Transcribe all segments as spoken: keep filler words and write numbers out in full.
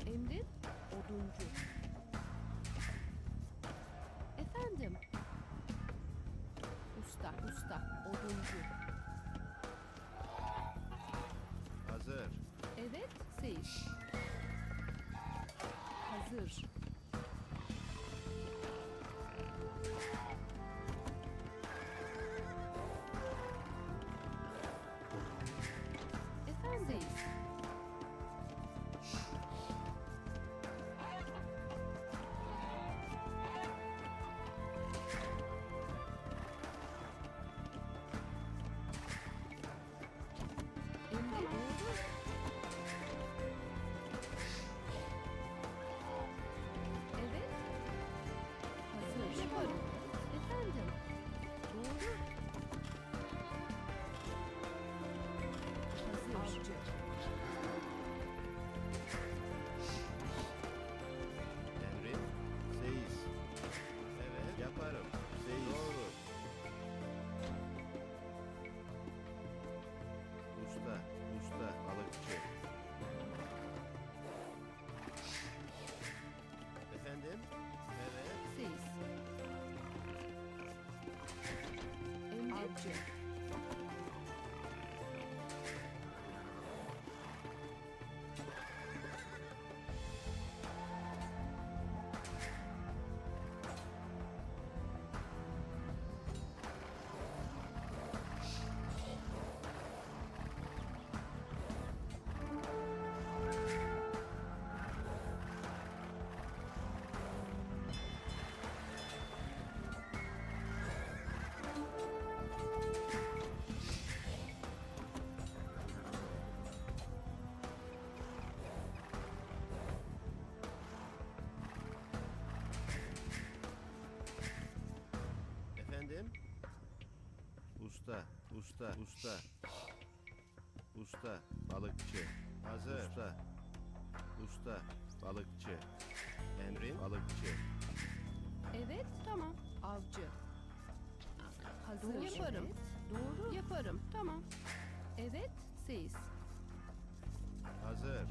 Efendim. Oduncu. Hazırsa oduncu. Evet, seyir. Emrin oduncu. Emrin oduncu. Efendim. Usta, usta, oduncu. Hazır. Evet, seyir. Hazır. Efendim. Efendim? Evet. Siz. Avcı. Efendim? Usta, usta, usta. Usta, balıkçı. Hazır. Usta, usta, balıkçı. Emrin, balıkçı. Evet, tamam. Avcı. Hazır. Doğru yaparım. Evet. Doğru yaparım, tamam. Evet, siz. Hazır.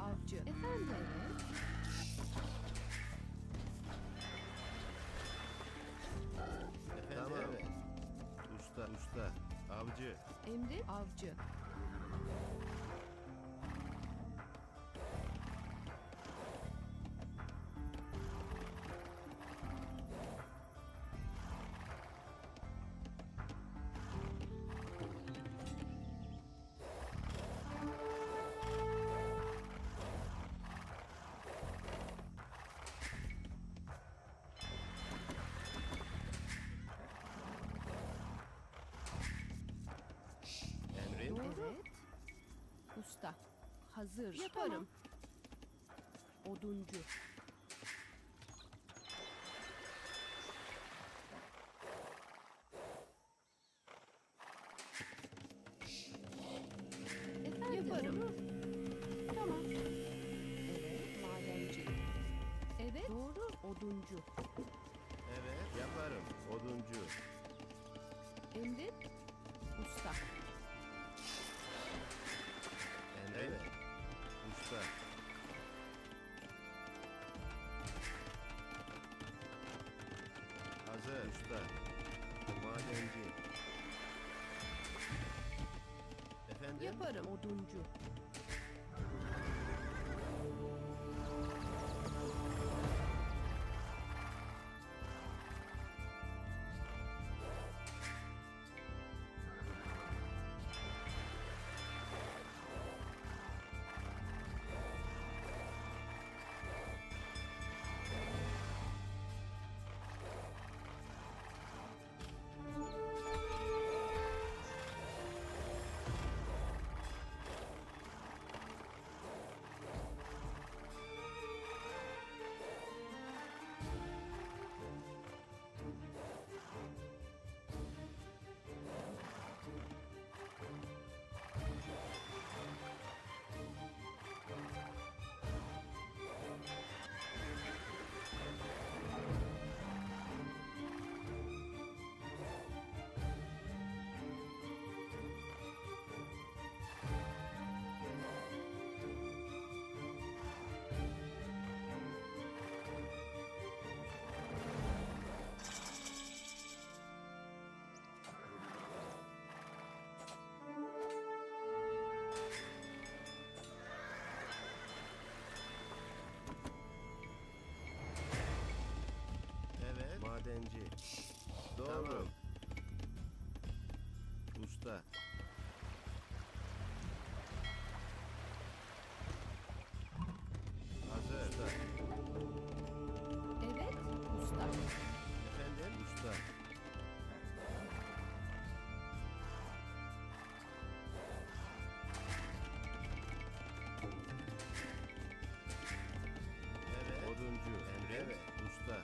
Avcı. Efendim? Evet. Tamam. Evet. Usta, usta, avcı. Emrin, avcı. Evet. Usta. Hazır. Yaparım. Tamam. Oduncu. Efendim? Yaparım. Doğru. Tamam. Evet. Madenci. Evet. Doğru. Oduncu. Evet. Yaparım. Oduncu. Emret. Usta. Evet. Usta. Hazır usta. Madenci. Efendim? Yaparım oduncu. da. Hazır da. Evet usta. Efendim usta. Evet. Oduncu Emre. Evet usta.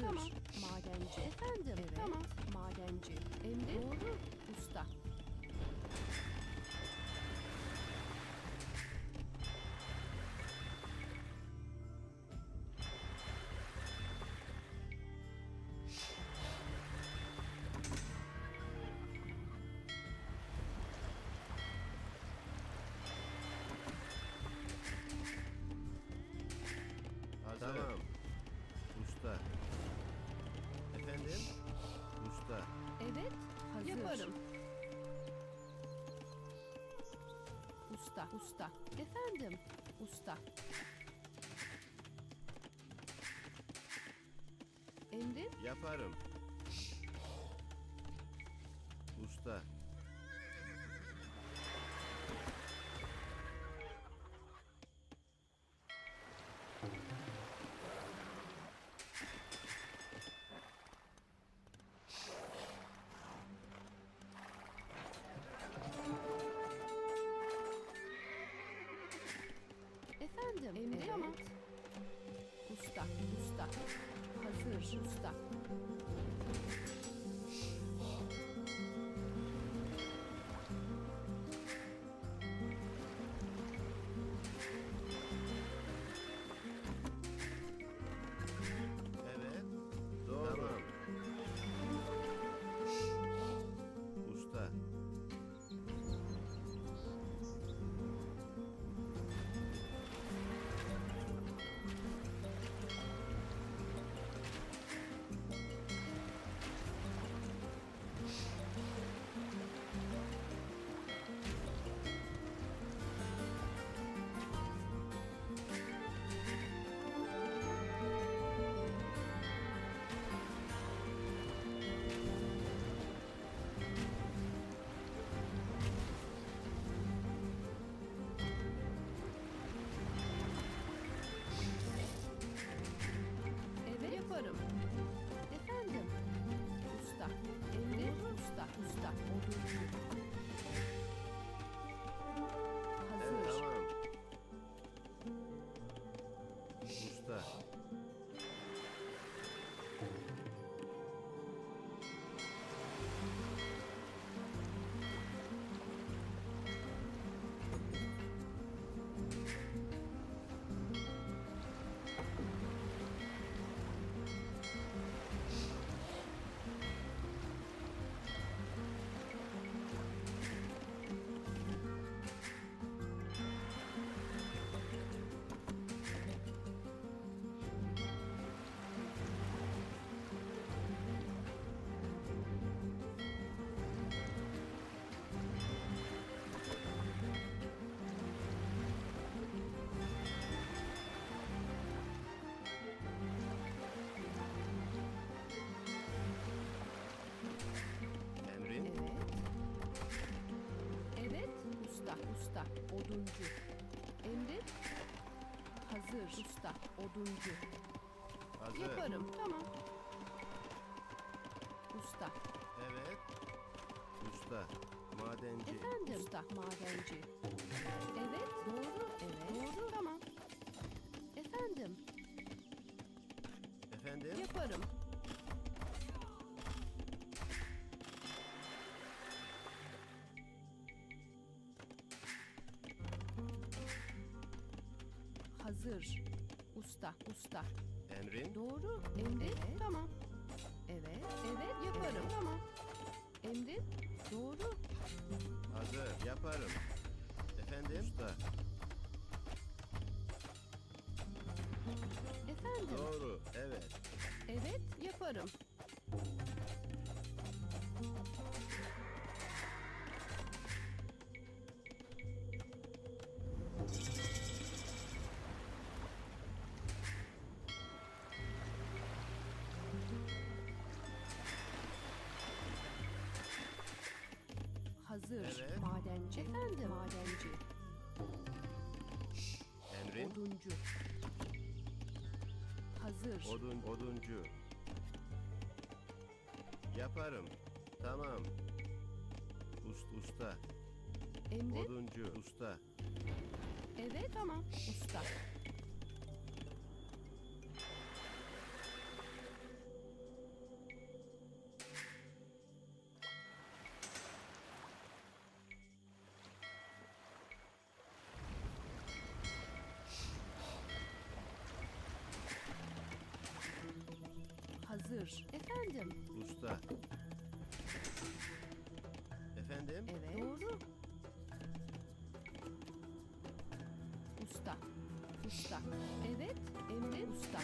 Tamam. Madenci efendim. Evet. Tamam. Madenci. Emre. Doğru. Usta. Hazır. Tamam. Usta. Efendim? Usta. Evet, hazır. Yaparım. Usta, usta. Efendim, usta. Emre? Yaparım. Usta. Efendim, Emre evet. Ama usta, usta, hazır, usta. Evet, doğru. Tamam. Usta. Efendim, usta, Emre, usta, usta, oduncu. Hazır. Evet, tamam. Usta. Usta, oduncu. Emre? Hazır. Usta, oduncu. Hazır. Yaparım. Tamam. Usta. Evet. Usta, madenci. Efendim? Usta, madenci. Evet, doğru. Evet, doğru. Tamam. Efendim? Efendim? Yaparım. Thank you. hazır. Usta, usta. Emrin? Doğru. Emrin? Evet. Tamam. Evet, evet yaparım. Evet. Tamam. Emrin? Doğru. Hazır, yaparım. Efendim? Usta. Efendim? Doğru, evet. Evet, yaparım. Hazır. Evet. Madenci. Efendim? Madenci. Emrin. Oduncu. Hazır. Odun, oduncu. Yaparım. Tamam. Ust, usta. Emrin. Oduncu. Usta. Evet, tamam. Usta. Hazır. Efendim? Usta. Efendim? Evet. Doğru. Usta. Usta. Evet. Emrin usta.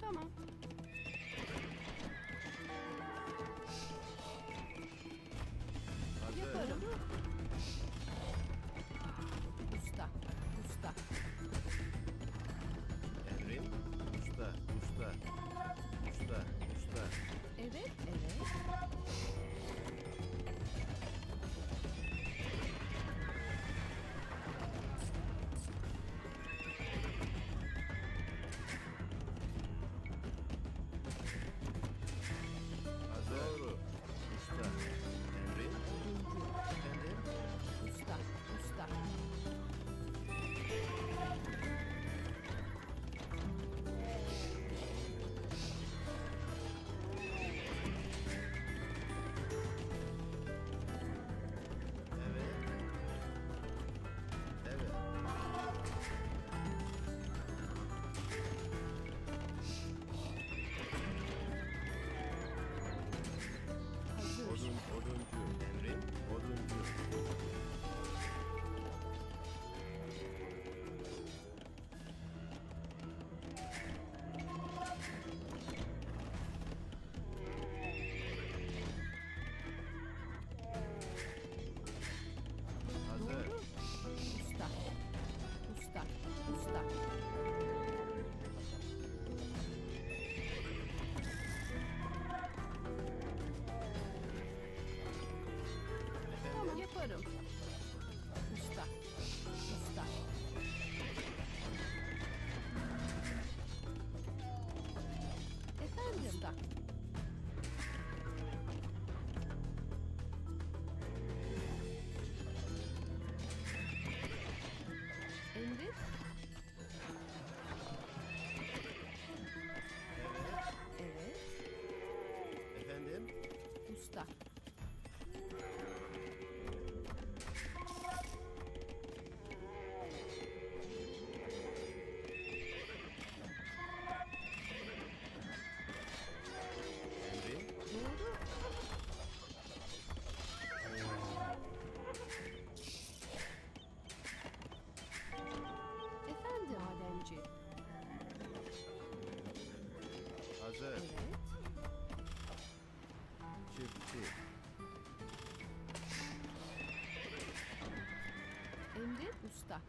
Tamam. Hazır. Yaparım. Usta, usta. Emrin, usta, usta, usta, usta. Evet, evet. Usta,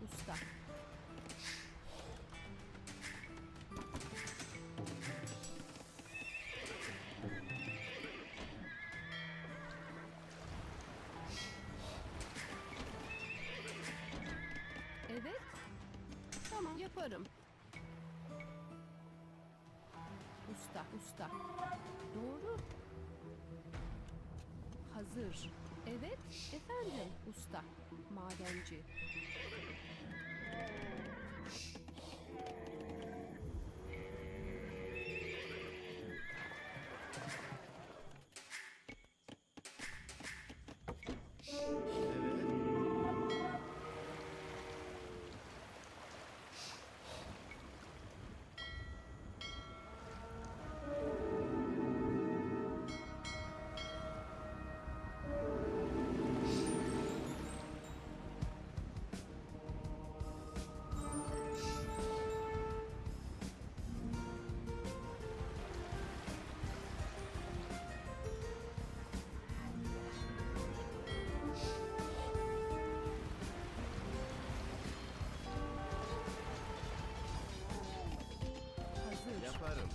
usta. yaparım. Usta, usta. Doğru. Hazır. Evet, efendim. Usta, madenci. Yaparım.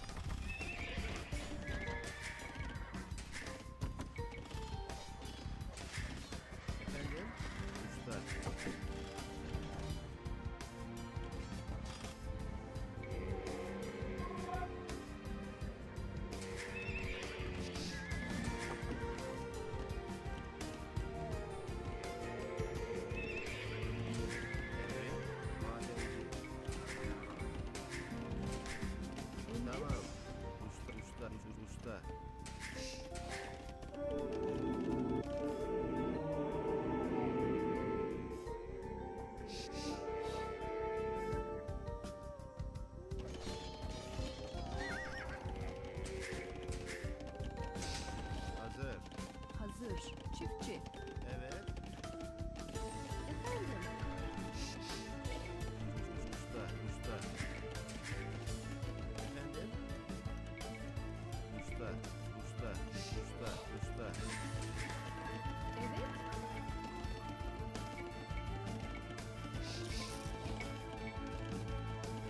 Efendim? Usta. Usta. Hazır. Hazır. Çiftçi. Evet. Efendim. Usta, usta. Efendim. Usta, usta, usta, usta. Evet.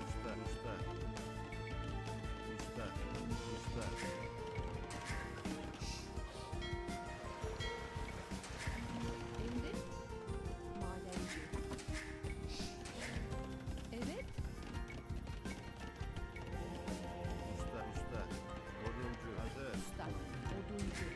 Usta, usta. Usta, usta. Şimdi madenci. Evet. Usta, usta. Hazır. Usta, oduncu. Efendim?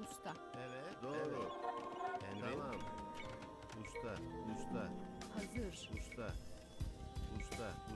Usta. Evet, doğru. Evet. Tamam. Usta, usta. Hazır. Usta. Usta,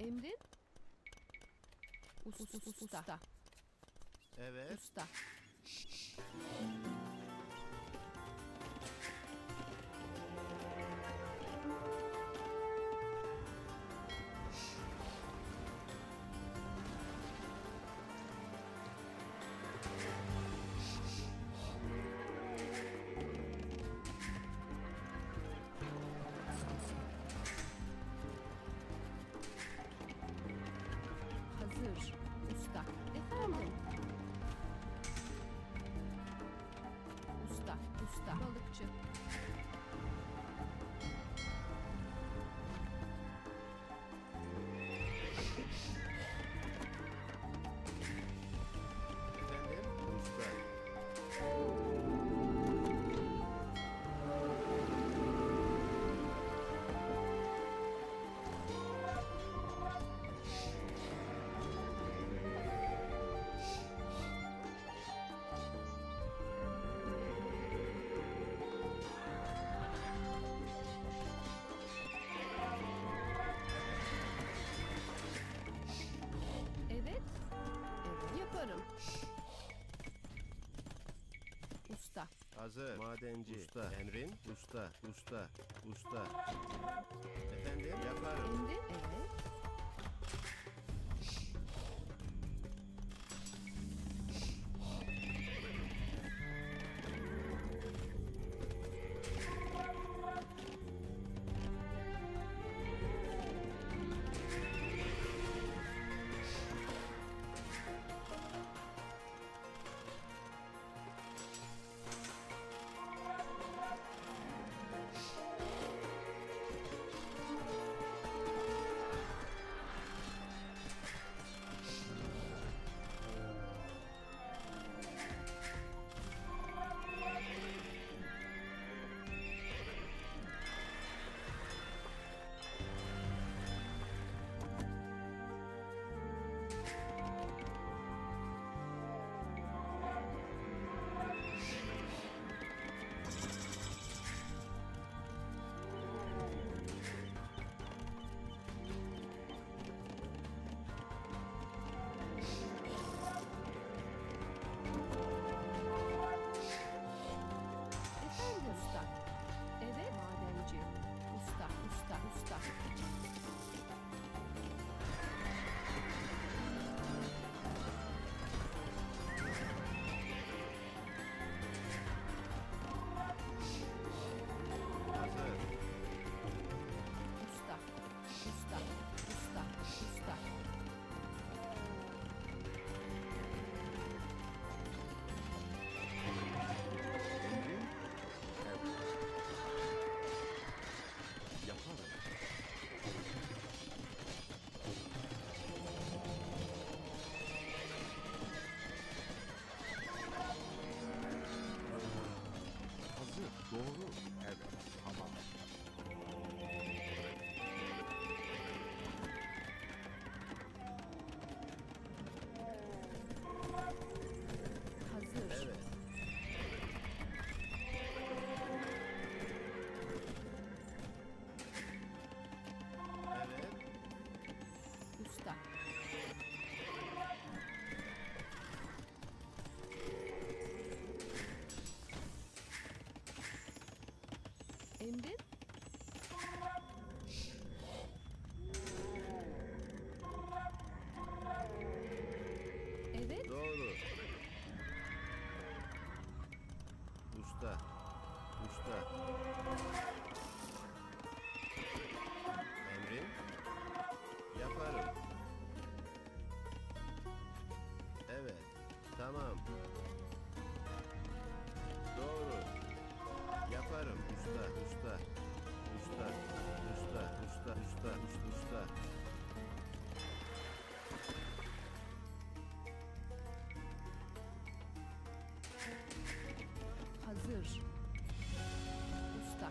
Emrin? Usta. Usta. Evet. Usta. Savaşçı. Usta. Hazır. Madenci. Usta. Emrin. Usta. Usta. Usta. Efendim yaparım. Şimdi evet. Hazır. Usta.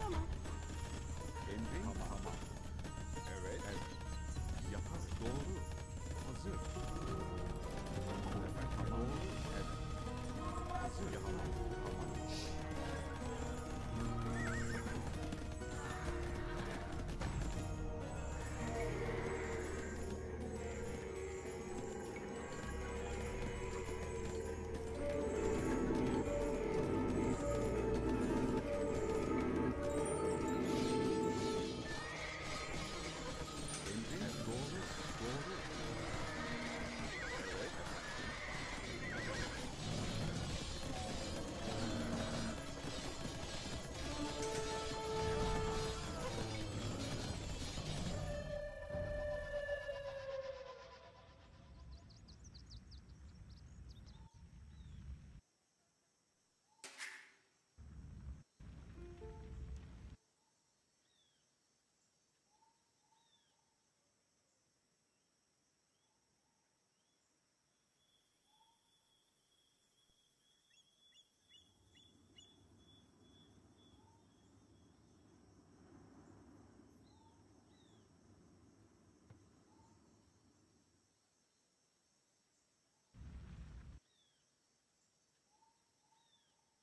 Tamam. Emrin? Tamam. Tamam. Evet. Evet. Yapar. Doğru. Hazır. Tamam. Efendim. Doğru. Evet. Hazır. Yapar.